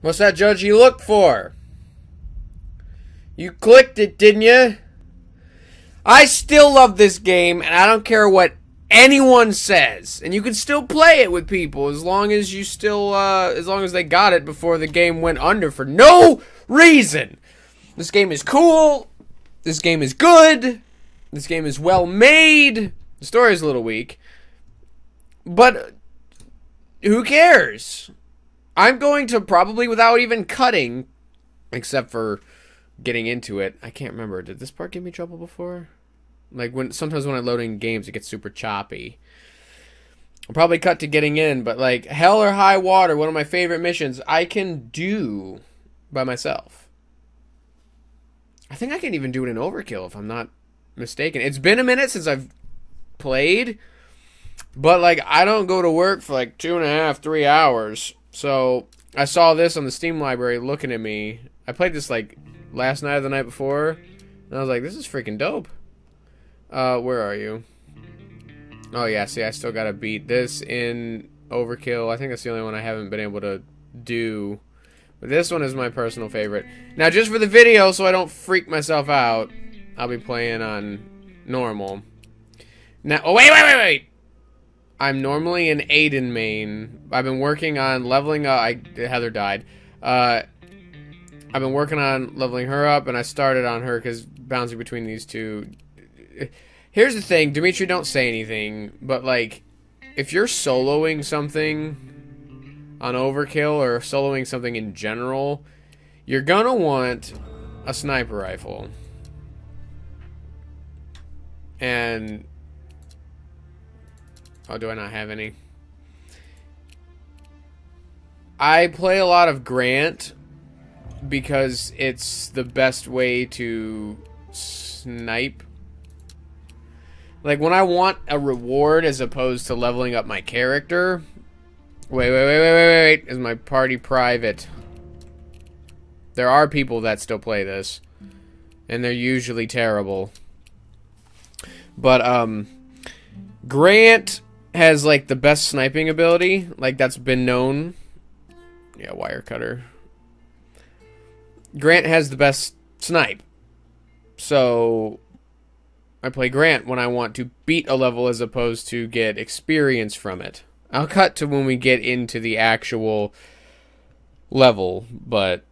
What's that judge you look for? You clicked it, didn't you? I still love this game, and I don't care what anyone says. And you can still play it with people as long as you still, as long as they got it before the game went under for no reason. This game is cool. This game is good. This game is well made. The story is a little weak, but who cares? I'm going to probably, without even cutting, except for getting into it. I can't remember. Did this part give me trouble before? Like, sometimes when I load in games, it gets super choppy. I'll probably cut to getting in, but like, Hell or High Water, one of my favorite missions, I can do by myself. I think I can even do it in Overkill, if I'm not mistaken. It's been a minute since I've played, but like, I don't go to work for like 2.5, 3 hours. So I saw this on the Steam library looking at me. I played this like last night or the night before, and I was like, this is freaking dope. Where are you? Oh yeah, see, I still gotta beat this in Overkill. I think that's the only one I haven't been able to do. But this one is my personal favorite. Now, just for the video, so I don't freak myself out, I'll be playing on normal. Now, oh wait! I'm normally in Aiden Maine. I've been working on leveling up. Heather died. I've been working on leveling her up, and I started on her because bouncing between these two. Here's the thing, Dimitri, don't say anything, but like, if you're soloing something on Overkill or soloing something in general, you're gonna want a sniper rifle. And oh, do I not have any? I play a lot of Grant because it's the best way to snipe. Like, when I want a reward as opposed to leveling up my character. Wait. Is my party private? There are people that still play this, and they're usually terrible. But, Grant has, like, the best sniping ability. Like, that's been known. Yeah, wire cutter. Grant has the best snipe. So I play Grant when I want to beat a level as opposed to get experience from it. I'll cut to when we get into the actual level, but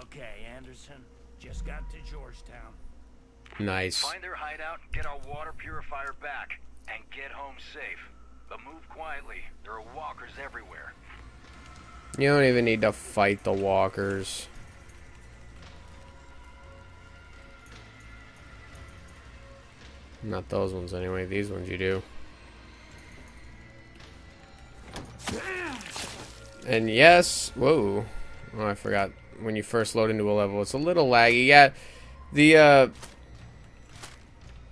okay, Anderson, just got to Georgetown. Nice. Find their hideout, get our water purifier back, and get home safe. But move quietly. There are walkers everywhere. You don't even need to fight the walkers. Not those ones anyway, these ones you do. And yes, whoa. Oh, I forgot, when you first load into a level, it's a little laggy. Yeah,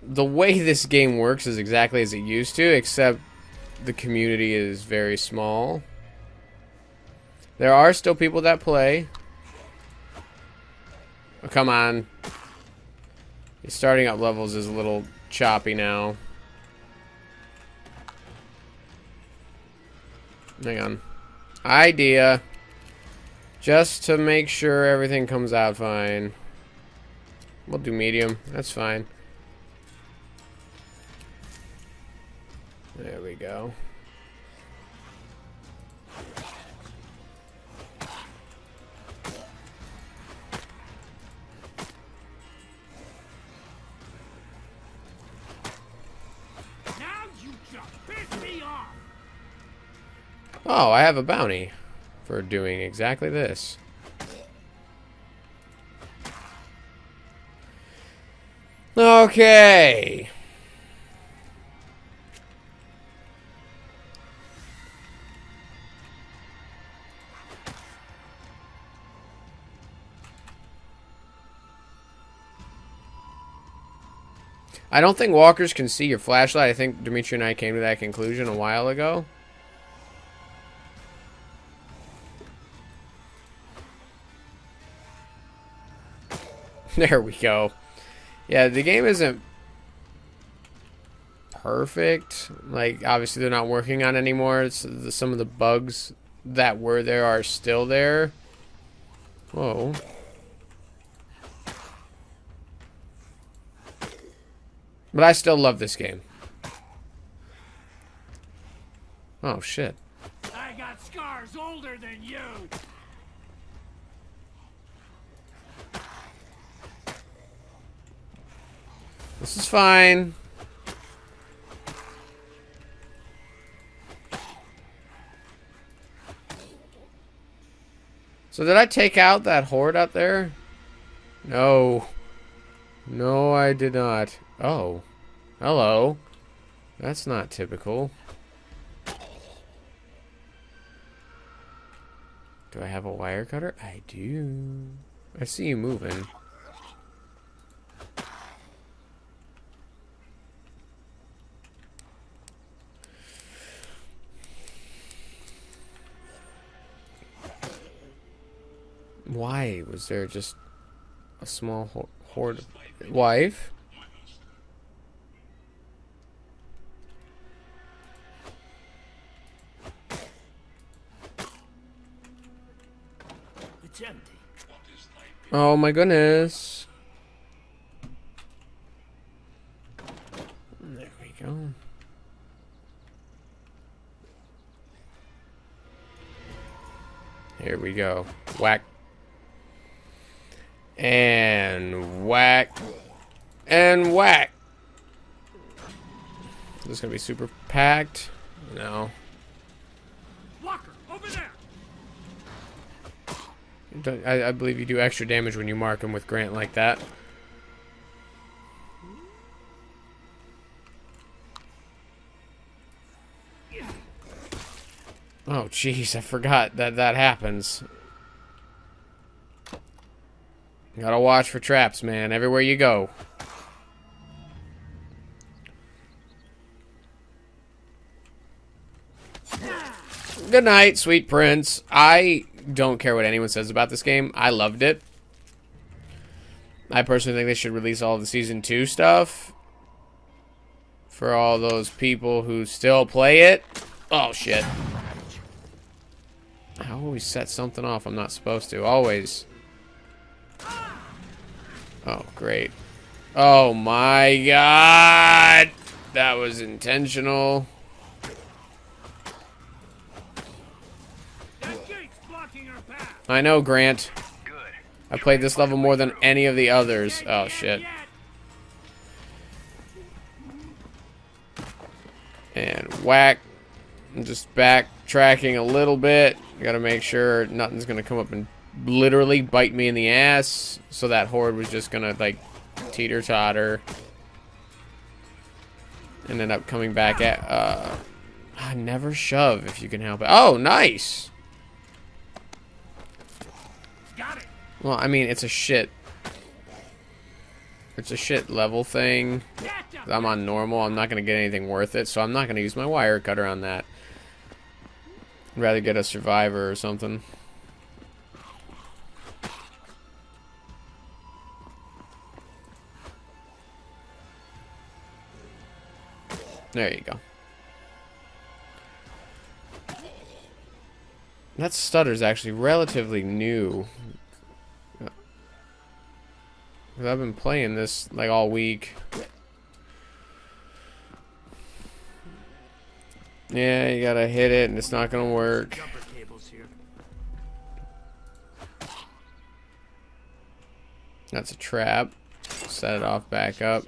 the way this game works is exactly as it used to, except the community is very small. There are still people that play. Oh, come on. Starting up levels is a little choppy now. Hang on. Idea. Just to make sure everything comes out fine. We'll do medium. That's fine. There we go. Oh, I have a bounty for doing exactly this. Okay. I don't think walkers can see your flashlight. I think Dimitri and I came to that conclusion a while ago. There we go. Yeah, the game isn't perfect. Like, obviously they're not working on it anymore. It's some of the bugs that were there are still there. Whoa. But I still love this game. Oh, shit. I got scars older than you. This is fine. So did I take out that horde out there? No. No, I did not. Oh. Hello. That's not typical. Do I have a wire cutter? I do. I see you moving. Why was there just a small horde of wife? It's empty. Oh my goodness. There we go. Here we go. Whack. And whack. And whack. Is this gonna be super packed? No. Walker, over there. I believe you do extra damage when you mark him with Grant like that. Oh jeez, I forgot that that happens. Gotta watch for traps, man, everywhere you go. Good night, sweet prince. I don't care what anyone says about this game. I loved it. I personally think they should release all the Season 2 stuff. For all those people who still play it. Oh, shit. I always set something off I'm not supposed to. Always. Oh, great. Oh, my God. That was intentional. That gate's blocking our path. I know, Grant. Good. I played this level more than any of the others. Oh, shit. And whack. I'm just backtracking a little bit. Gotta make sure nothing's gonna come up and literally bite me in the ass, so that horde was just gonna like teeter-totter and end up coming back at never shove if you can help it. Oh, nice. Got it. Well, I mean, it's a shit level thing. I'm on normal. I'm not gonna get anything worth it, so I'm not gonna use my wire cutter on that. I'd rather get a survivor or something. There you go. That stutter's actually relatively new. I've been playing this like all week. Yeah, you gotta hit it and it's not gonna work. That's a trap. Set it off back up.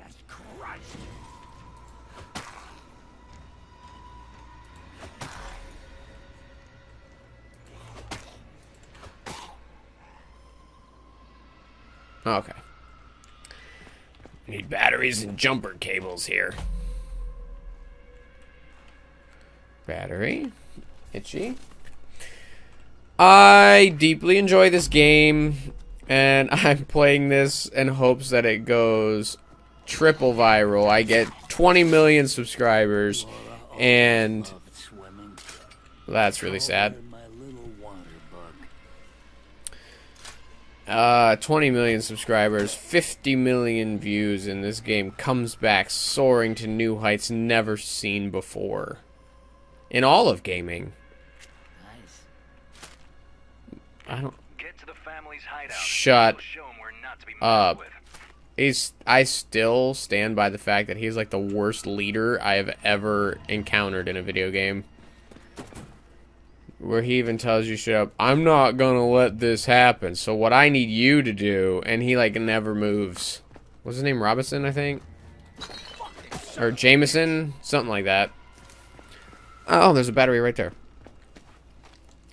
Okay. Need batteries and jumper cables here. Battery. Itchy. I deeply enjoy this game, and I'm playing this in hopes that it goes triple viral. I get 20 million subscribers, and that's really sad. 20 million subscribers, 50 million views, and this game comes back soaring to new heights never seen before in all of gaming. Nice. I don't. Get to the family's hideout. Shut up. I still stand by the fact that he's like the worst leader I have ever encountered in a video game. Where he even tells you, shut up, I'm not gonna let this happen, so what I need you to do, and he like never moves. What's his name, Robinson, I think? Or Jameson? Something like that. Oh, there's a battery right there.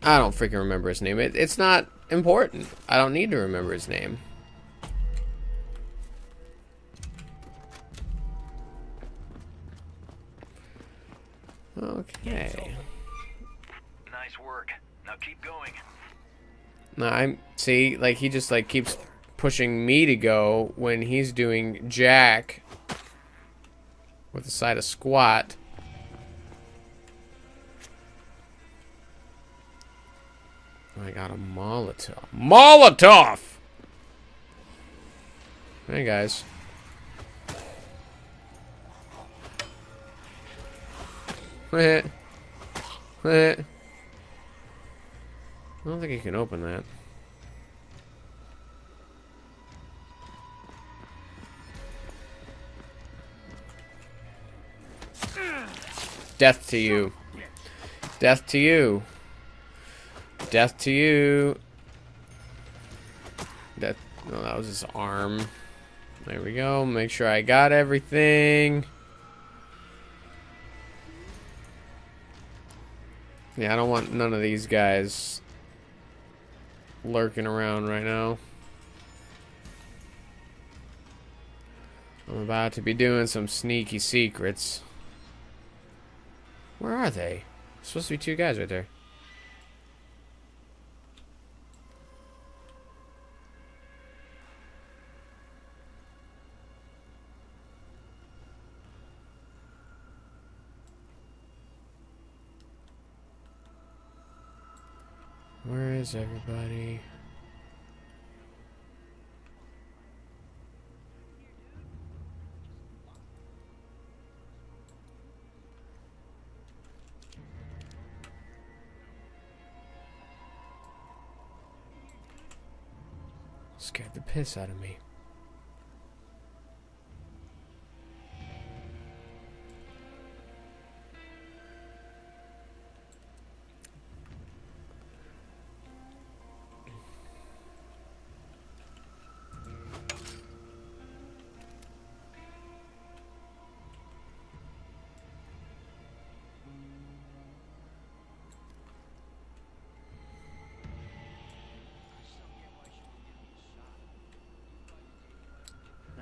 I don't freaking remember his name. It's not important. I don't need to remember his name. Okay. Nice work. Now keep going. No, I'm see, like he just like keeps pushing me to go when he's doing jack with the side of squat. I got a Molotov. Molotov! Hey guys. I don't think you can open that. Death to you. Death to you. Death to you. Death. No, that was his arm. There we go. Make sure I got everything. Yeah, I don't want none of these guys lurking around right now. I'm about to be doing some sneaky secrets. Where are they? There's supposed to be two guys right there. Where is everybody? Scared the piss out of me.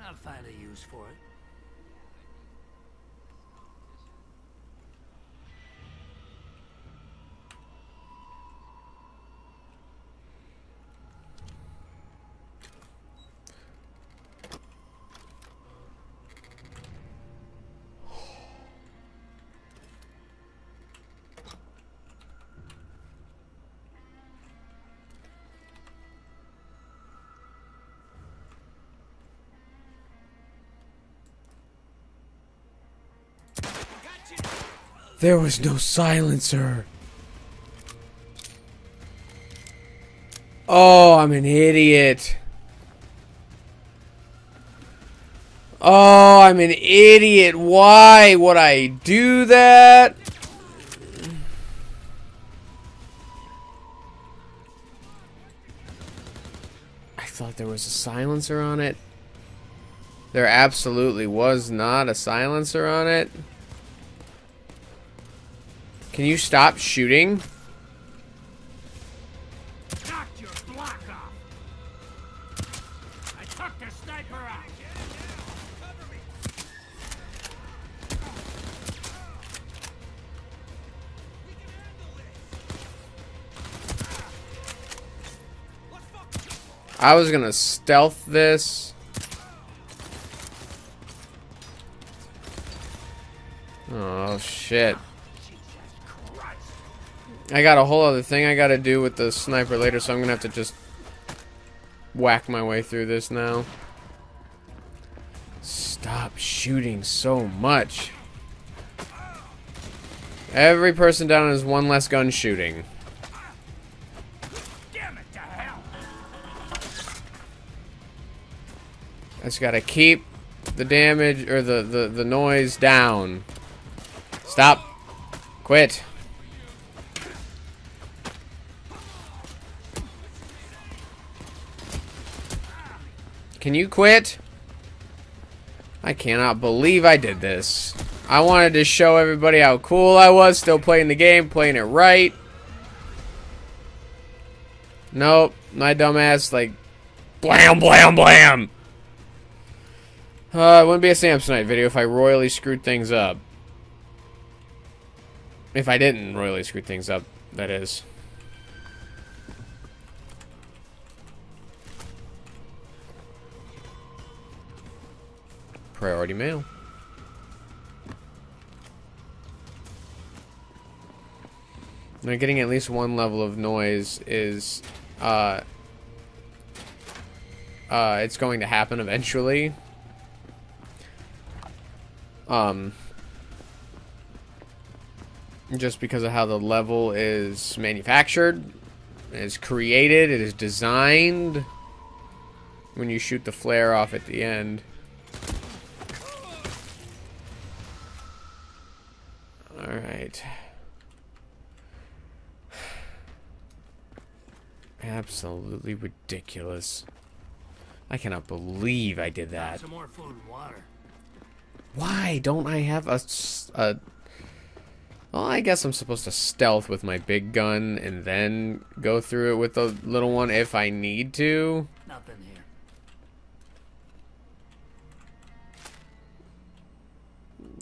I'll find a use for it. There was no silencer. Oh, I'm an idiot. Oh, I'm an idiot. Why would I do that? I thought there was a silencer on it. There absolutely was not a silencer on it. Can you stop shooting? Knock your block off. I took the sniper out. Cover me. I was gonna stealth this. Oh shit. I got a whole other thing I gotta do with the sniper later, so I'm gonna have to just whack my way through this now. Stop shooting so much. Every person down is one less gun shooting. Damn it, I just gotta keep the damage or the noise down. Stop. Quit. Can you quit? I cannot believe I did this. I wanted to show everybody how cool I was, still playing the game, playing it right. Nope, my dumbass, like, blam, blam, blam. It wouldn't be a Samsonite video if I royally screwed things up. If I didn't royally screw things up, that is. Priority mail. Now, getting at least one level of noise is, it's going to happen eventually. Just because of how the level is manufactured, is created, it is designed. When you shoot the flare off at the end. Alright. Absolutely ridiculous. I cannot believe I did that. Some more food and water. Why don't I have a well, I guess I'm supposed to stealth with my big gun and then go through it with the little one if I need to. Nothing here.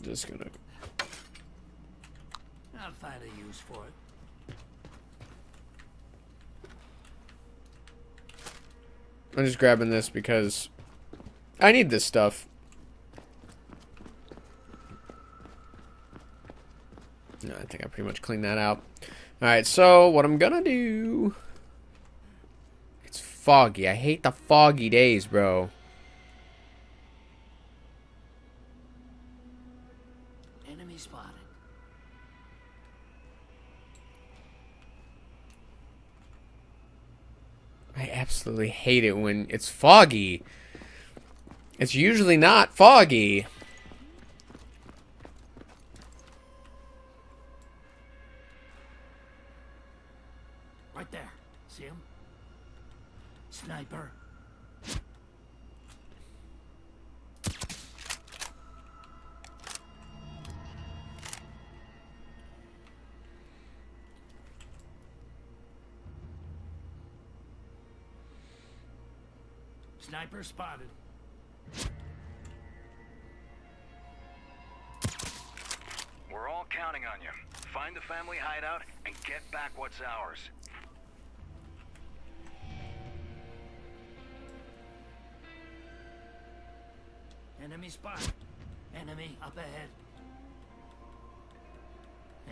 Just gonna. I'll find a use for it. I'm just grabbing this because I need this stuff. No, I think I pretty much cleaned that out. Alright, so what I'm gonna do... It's foggy. I hate the foggy days, bro. Enemy spotted. I absolutely hate it when it's foggy. It's usually not foggy. Sniper. Sniper spotted. We're all counting on you. Find the family hideout and get back what's ours. Enemy spot. Enemy up ahead.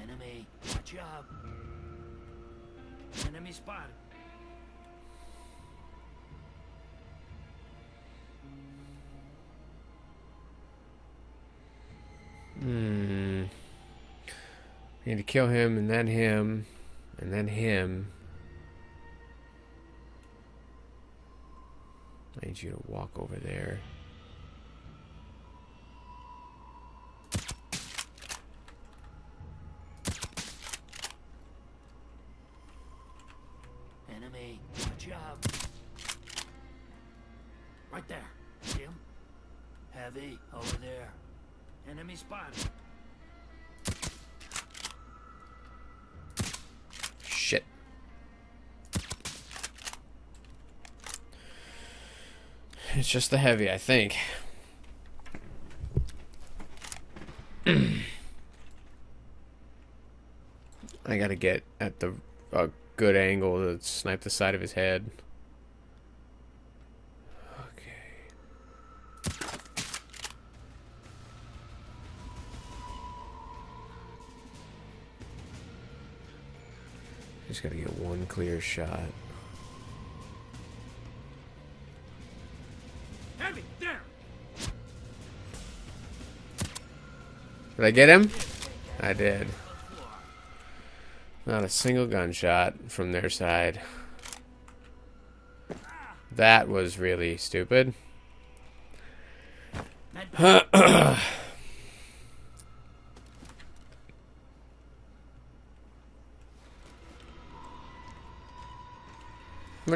Enemy, watch out. Enemy spot. I need to kill him, and then him, and then him. I need you to walk over there. Shit. It's just the heavy, I think. I gotta get at the good angle to snipe the side of his head. Just gotta get one clear shot. Heavy down. Did I get him? I did. Not a single gunshot from their side. That was really stupid. What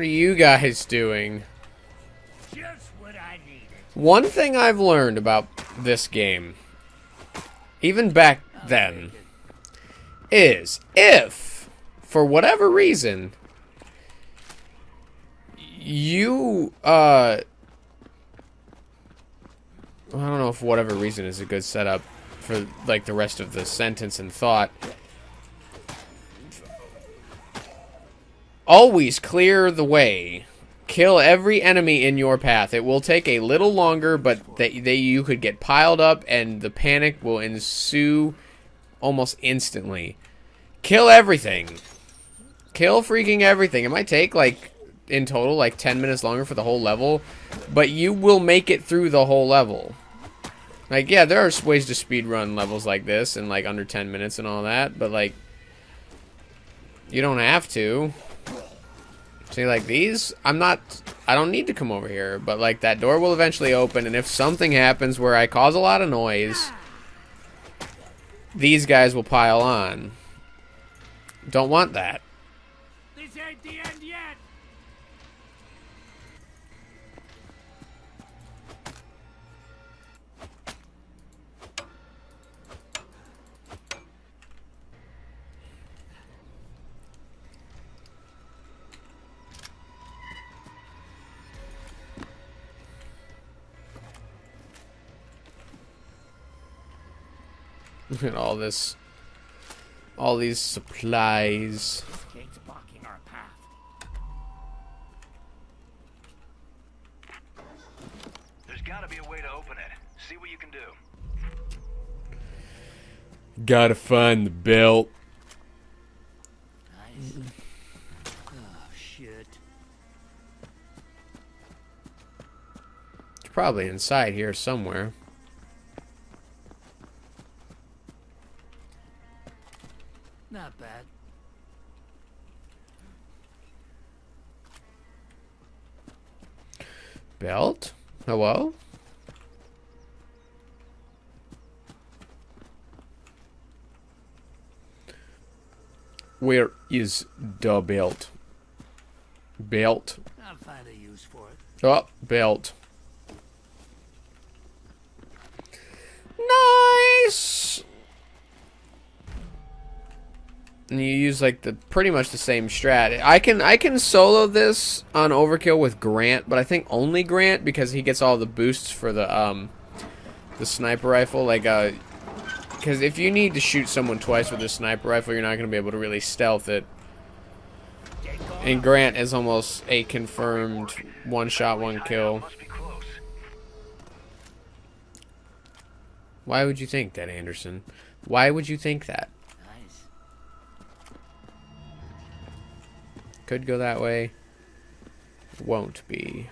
are you guys doing? Just what I needed. One thing I've learned about this game, even back then, is if, for whatever reason, you, I don't know if whatever reason is a good setup for, like, the rest of the sentence and thought. Always clear the way. Kill every enemy in your path. It will take a little longer, but you could get piled up and the panic will ensue almost instantly. Kill everything. Kill freaking everything. It might take, like, in total, like 10 minutes longer for the whole level, but you will make it through the whole level. Like, yeah, there are ways to speedrun levels like this in, like, under 10 minutes and all that, but, like, you don't have to. See, like, these, I don't need to come over here, but, like, that door will eventually open, and if something happens where I cause a lot of noise, these guys will pile on. Don't want that. This ain't the end yet. Look at all this, all these supplies. This gate's blocking our path. There's got to be a way to open it. See what you can do. Gotta find the belt. Nice. Oh shit! It's probably inside here somewhere. Not bad. Belt? Hello? Where is the belt? Belt. I'll find a use for it. Oh, belt. Nice! And you use, like, the pretty much the same strat. I can solo this on Overkill with Grant, but I think only Grant, because he gets all the boosts for the sniper rifle. Like, because if you need to shoot someone twice with a sniper rifle, you're not going to be able to really stealth it. And Grant is almost a confirmed one shot, one kill. Why would you think that, Anderson? Why would you think that? Could go that way. Won't be.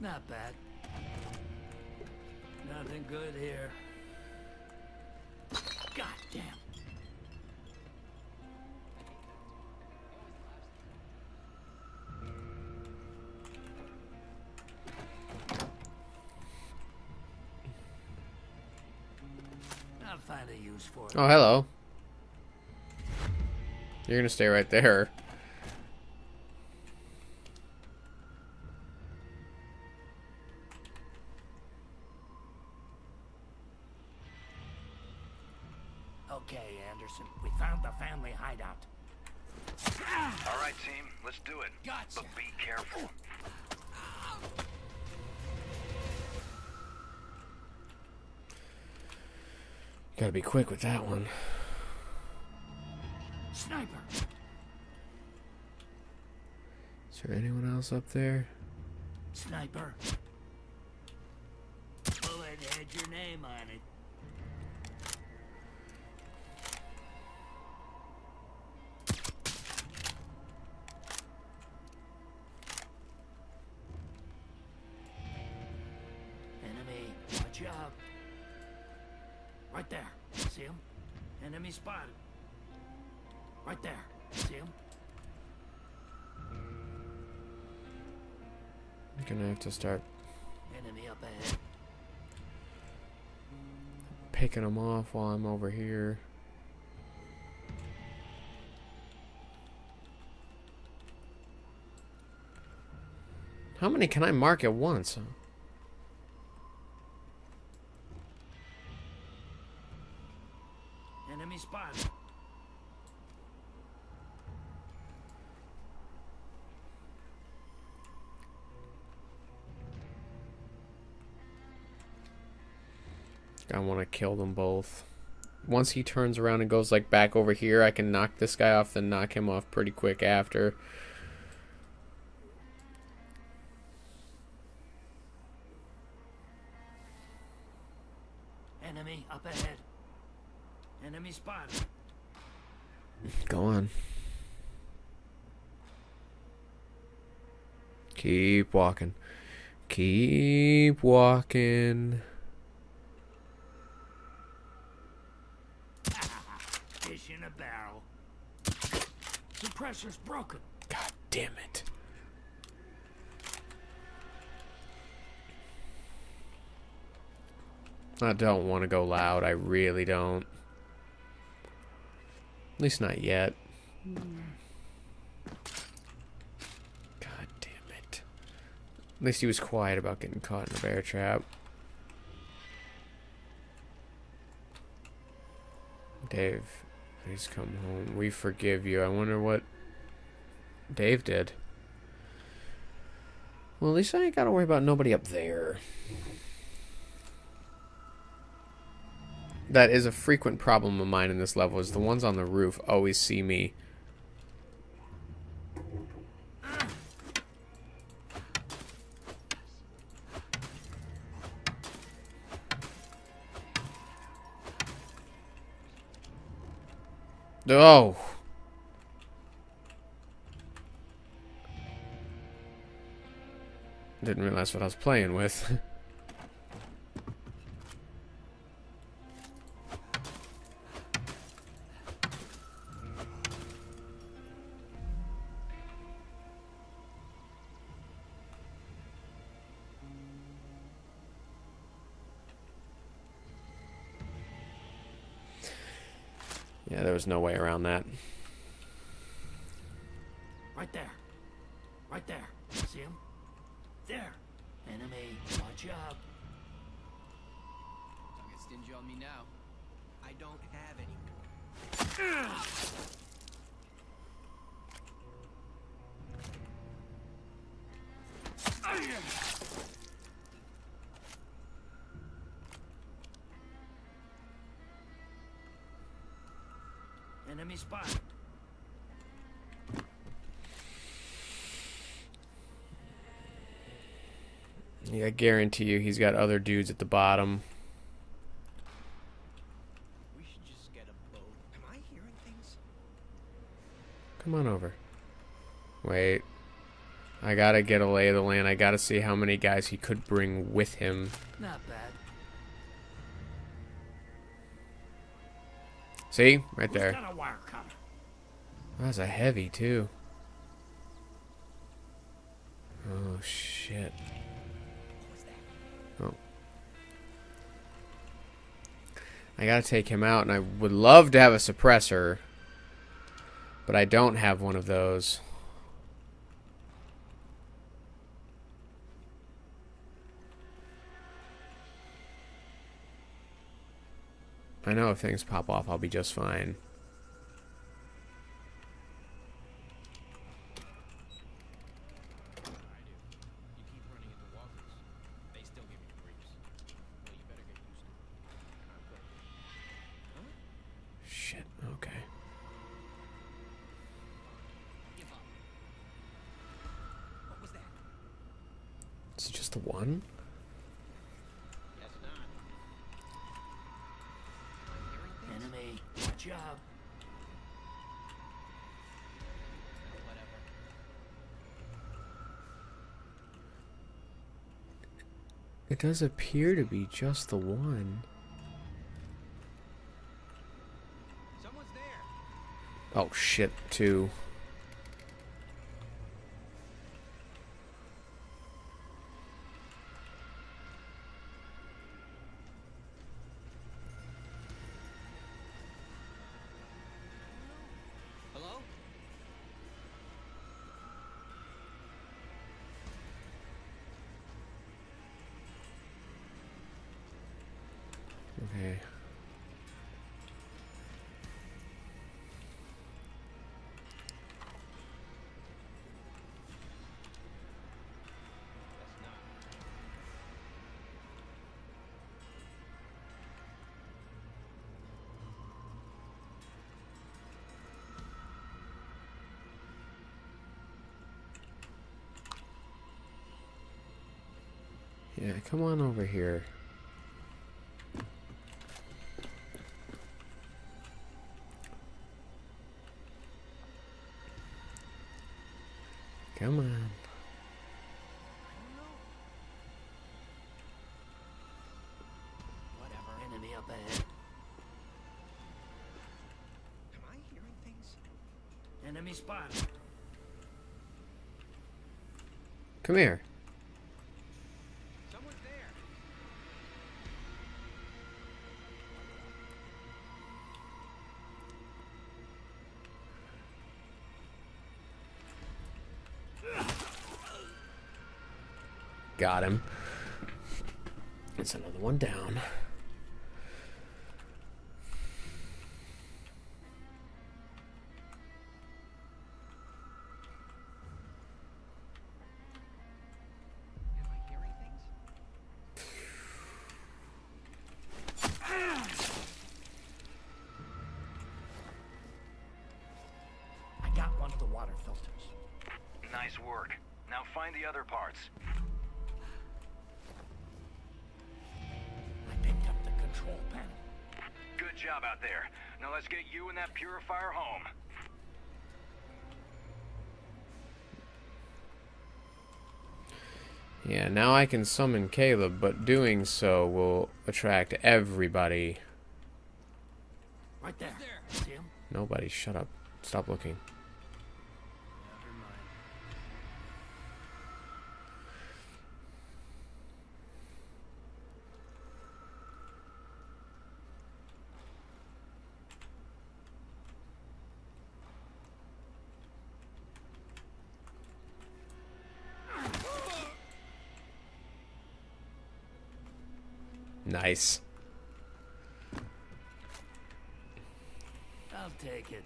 Not bad. Nothing good here. Goddamn. Find a use for it. Oh, hello. You're gonna stay right there. Okay, Anderson, we found the family hideout. All right, team, let's do it. Gotcha. But be careful. Gotta be quick with that one. Sniper. Is there anyone else up there? Sniper. Bullet had your name on it. Right there. See him? Enemy spotted. Right there. See him? I'm gonna have to start enemy up ahead. Picking them off while I'm over here. How many can I mark at once? Enemy spotted. I want to kill them both. Once he turns around and goes like back over here, I can knock this guy off, then knock him off pretty quick after. Enemy up ahead. Enemy spotted. Go on. Keep walking. Keep walking. Fish in a barrel. Suppressor's broken. God damn it. I don't want to go loud. I really don't. At least not yet. God damn it. At least he was quiet about getting caught in a bear trap. Dave, please come home. We forgive you. I wonder what Dave did. Well, at least I ain't got to worry about nobody up there. That is a frequent problem of mine in this level, is the ones on the roof always see me. Oh. Didn't realize what I was playing with. Yeah, there was no way around that. Right there. Right there. See him? There. Enemy. Watch out. Don't get stingy on me now. I don't have any more. Enemy spotted. Yeah, I guarantee you he's got other dudes at the bottom. We should just get a boat. Am I hearing things? Come on over. Wait. I gotta get a lay of the land. I gotta see how many guys he could bring with him. Not bad. See? Right there. That was a heavy, too. Oh, shit. Oh. I gotta take him out, and I would love to have a suppressor, but I don't have one of those. I know if things pop off, I'll be just fine. Shit, okay. What was that? Is it just the one? Job. It does appear to be just the one. Oh shit, too. Yeah, come on over here. Come on. Whatever. Enemy up ahead. Am I hearing things? Enemy spotted. Come here. Got him. It's another one down. I got one of the water filters. Nice work. Now find the other parts. Good job out there. Now let's get you and that purifier home. Yeah, now I can summon Caleb, but doing so will attract everybody. Right there. See him? Nobody, shut up. Stop looking. Nice. I'll take it.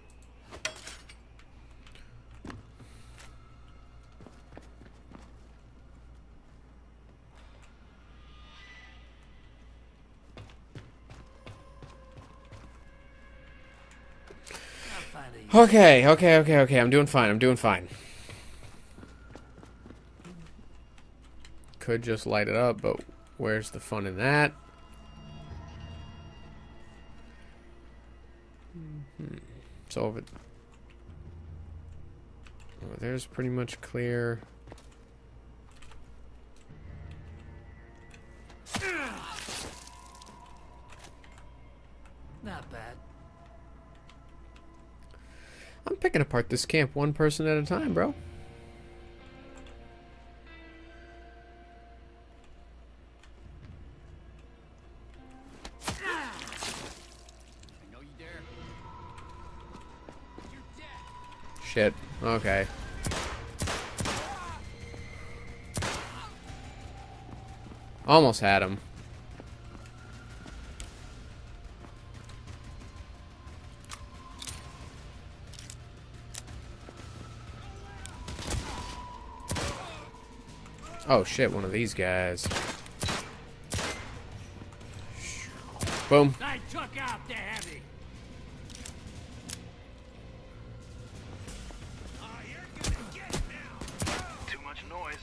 Okay. I'm doing fine. Could just light it up, but where's the fun in that? So over there's pretty much clear. Not bad. I'm picking apart this camp one person at a time, bro. Shit. Okay. Almost had him. Oh shit, one of these guys. Boom. I took out the heavy.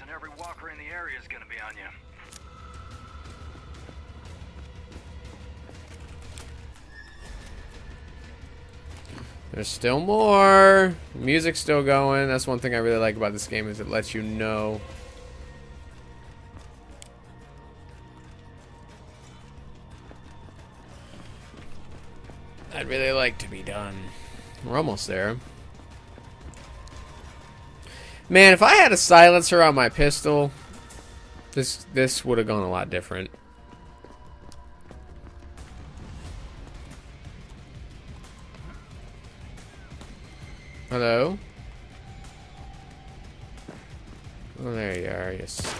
And every walker in the area is going to be on you. There's still more. Music's still going. That's one thing I really like about this game is it lets you know. I'd really like to be done. We're almost there. Man, if I had a silencer on my pistol, this would have gone a lot different. Hello? Oh, there you are, yes.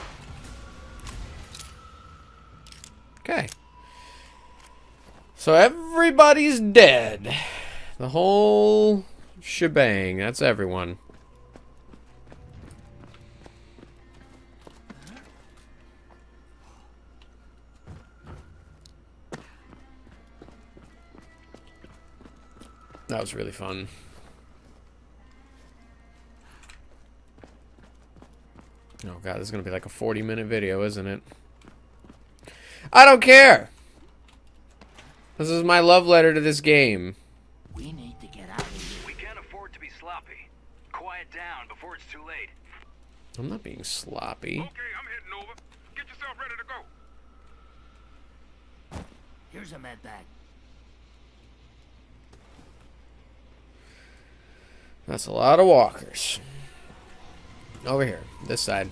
Okay. So everybody's dead. The whole shebang. That's everyone. That was really fun. Oh god, this is gonna be like a 40-minute video, isn't it? I don't care! This is my love letter to this game. We need to get out of here. We can't afford to be sloppy. Quiet down before it's too late. I'm not being sloppy. Okay, I'm heading over. Get yourself ready to go. Here's a med bag. That's a lot of walkers. Over here. This side.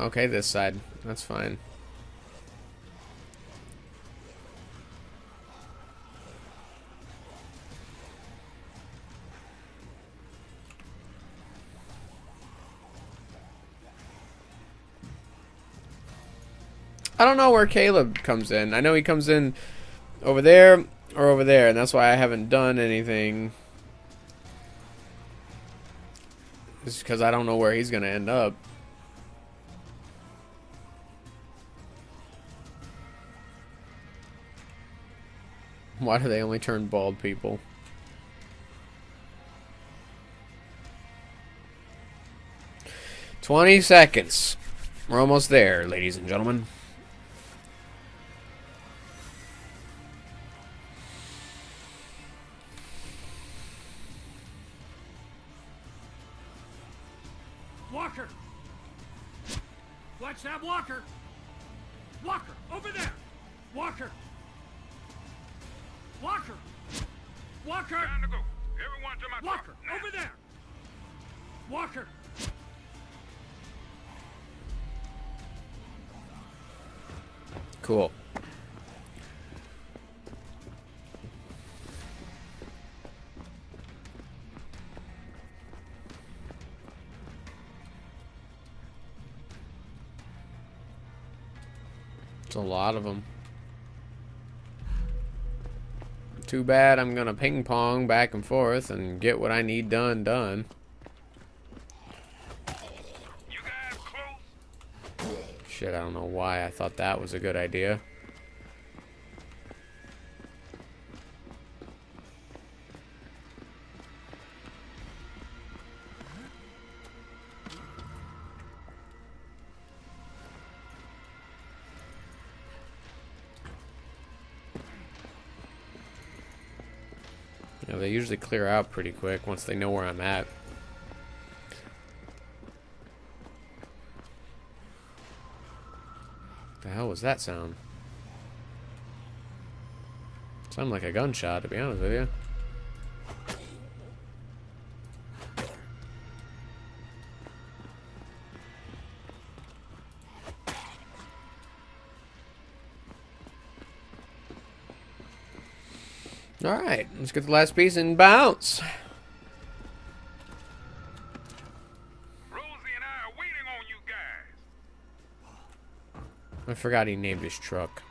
Okay, this side. That's fine. I don't know where Caleb comes in. I know he comes in over there or over there, and that's why I haven't done anything. It's because I don't know where he's going to end up. Why do they only turn bald people? $20 seconds. We're almost there, ladies and gentlemen. Watch that walker! Walker! Over there! Walker! Walker! Walker! Time to go. Everyone to my walker! Car. Over there! Walker! Cool. A lot of them. Too bad I'm gonna ping pong back and forth and get what I need done. You guys close? Shit, I don't know why I thought that was a good idea. You know, they usually clear out pretty quick once they know where I'm at. What the hell was that sound? Sounded like a gunshot, to be honest with you. Alright, let's get the last piece and bounce. Rosie and I are waiting on you guys. I forgot he named his truck.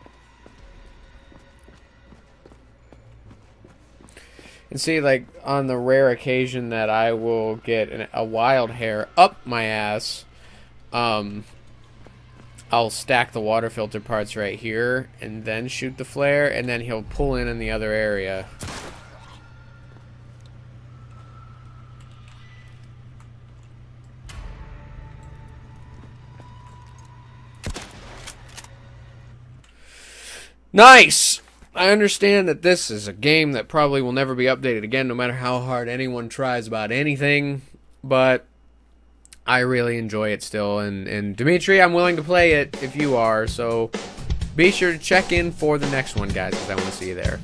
And see, like, on the rare occasion that I will get a wild hair up my ass, I'll stack the water filter parts right here and then shoot the flare, and then he'll pull in the other area. Nice! I understand that this is a game that probably will never be updated again, no matter how hard anyone tries about anything, but I really enjoy it still, and Dimitri, I'm willing to play it if you are, so be sure to check in for the next one, guys, because I want to see you there.